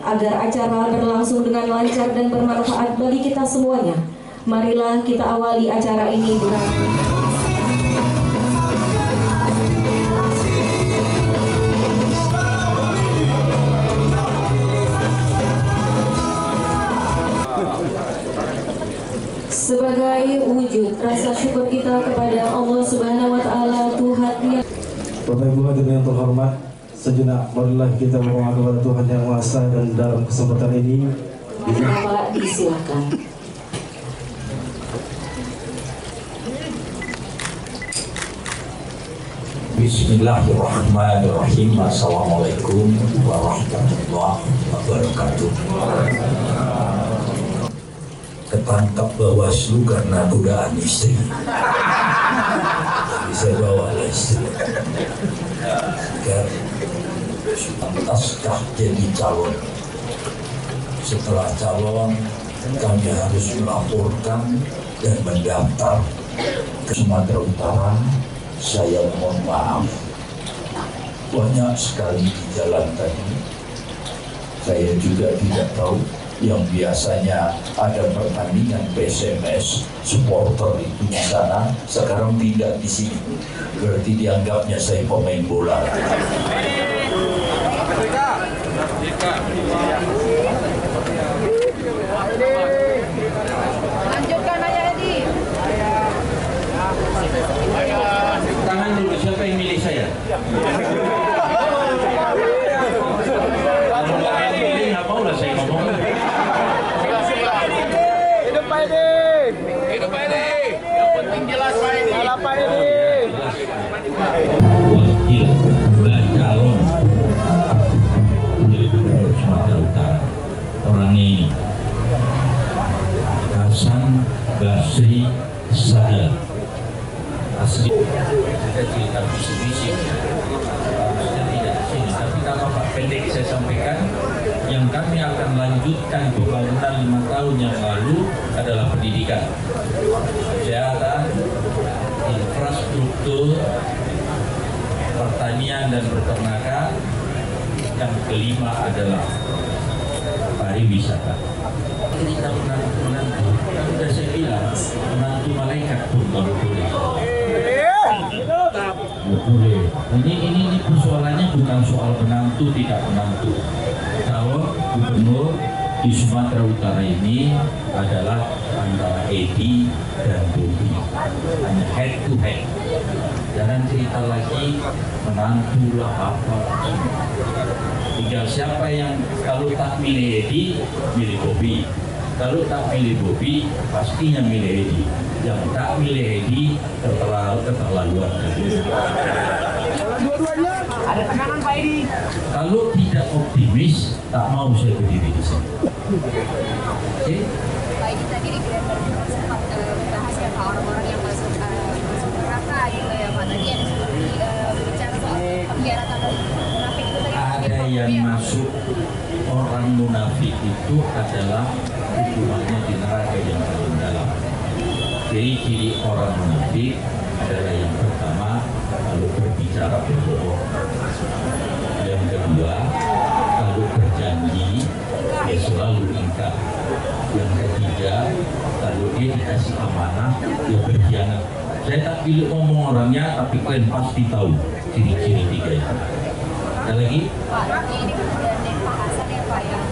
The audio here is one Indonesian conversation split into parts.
agar acara berlangsung dengan lancar dan bermanfaat bagi kita semuanya. Marilah kita awali acara ini dengan sebagai wujud rasa syukur kita kepada Allah Subhanahu wa Ta'ala, Tuhannya. Bapak Ibu hadirin yang terhormat, sejenak marilah kita berdoa kepada Tuhan Yang Kuasa, dan dalam kesempatan ini Bapak disilakan. Bismillahirrahmanirrahim. Assalamualaikum warahmatullahi wabarakatuh. Ketangkap Bawaslu karena godaan istri. Bisa bawa istri. Pantaskah jadi calon? Setelah calon, kami harus melaporkan dan mendaftar ke Sumatera Utara. Saya mohon maaf, banyak sekali di jalan tadi. Saya juga tidak tahu. Yang biasanya ada pertandingan PSMS, supporter itu di sana, sekarang tidak di sini. Berarti dianggapnya saya pemain bola. Lanjutkan aja, Edy. Tangan dulu, siapa yang milih saya? Asan Basri saya asli tidak bisik-bisik, saya tidak sini, tapi apa pendek saya sampaikan yang kami akan lanjutkan pembangunan 5 tahun yang lalu adalah pendidikan, kesehatan, infrastruktur, pertanian dan peternakan. Yang kelima adalah pariwisata. Kita menantu-menantu, kan sudah saya bilang, menantu malaikat pun baru boleh. Boleh. Ini persoalannya bukan soal menantu tidak menantu. Calon gubernur di Sumatera Utara ini adalah antara Edy dan Bobby, hanya head to head. Jangan cerita lagi menantulah apa. Tinggal siapa yang kalau tak milih Edy, milih Bobby. Kalau tak milih Bobby, pastinya milih Edy. Yang tak milih Edy, keterlaluan. Ada tekanan Pak Edy. Kalau tidak optimis, tak mau saya berdiri di sini. Oke. Pak Edy tadi di Grand sempat bahas ya Pak, orang-orang yang masuk juga ya Pak, tadi yang seperti bicara soal pembiaratan munafik itu tadi. Ada yang masuk orang munafik itu adalah hukumannya di neraka yang paling dalam. Jadi ciri orang munafik adalah yang pertama kalau berbicara berbohong, yang kedua kalau berjanji dia selalu ingkar, yang ketiga kalau dia dikasih amanah dia berkhianat. Saya tak pilih ngomong orangnya, tapi kalian pasti tahu ciri-ciri tiga itu. Ada lagi? Pak, ini kemudian dari Pak Asan ya Pak, yang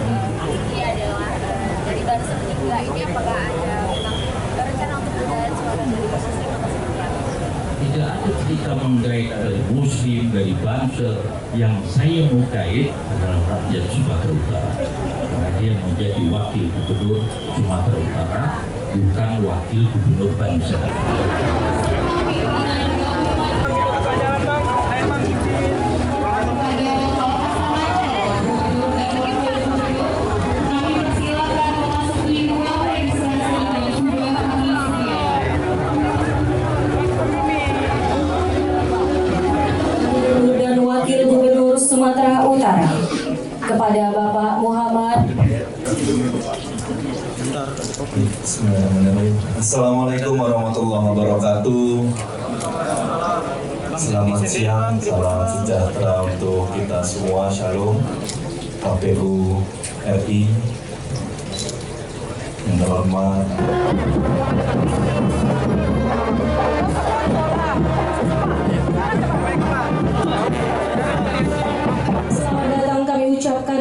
ini adalah dari barisan ketiga ini, apakah ada rencana untuk menggaet suara dari muslim atau seperti apa? Tidak ada cerita menggaet dari muslim, dari banser. Yang saya mau gaet adalah rakyat Sumatera Utara. Karena dia menjadi wakil gubernur Sumatera Utara, bukan wakil gubernur Banser. Dan wakil gubernur Sumatera Utara kepada Bapak Muhammad. Assalamualaikum warahmatullahi wabarakatuh. Selamat siang, salam sejahtera untuk kita semua. Shalom. KPU RI yang terhormat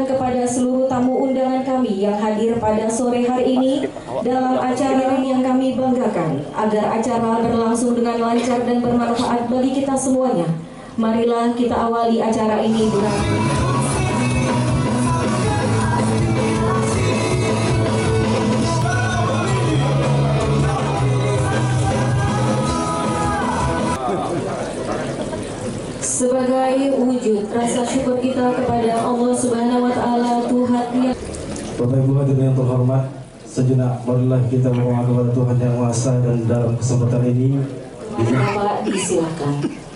kepada seluruh tamu undangan kami yang hadir pada sore hari ini dalam acara yang kami banggakan, agar acara berlangsung dengan lancar dan bermanfaat bagi kita semuanya. Marilah kita awali acara ini dengan sebagai wujud rasa syukur kita kepada Allah Subhanahu wa Ta'ala, Tuhan. Bapak Ibu hadirin yang terhormat, sejenak marilah kita memohon kepada Tuhan Yang Maha Esa, dan dalam kesempatan ini dipersilakan.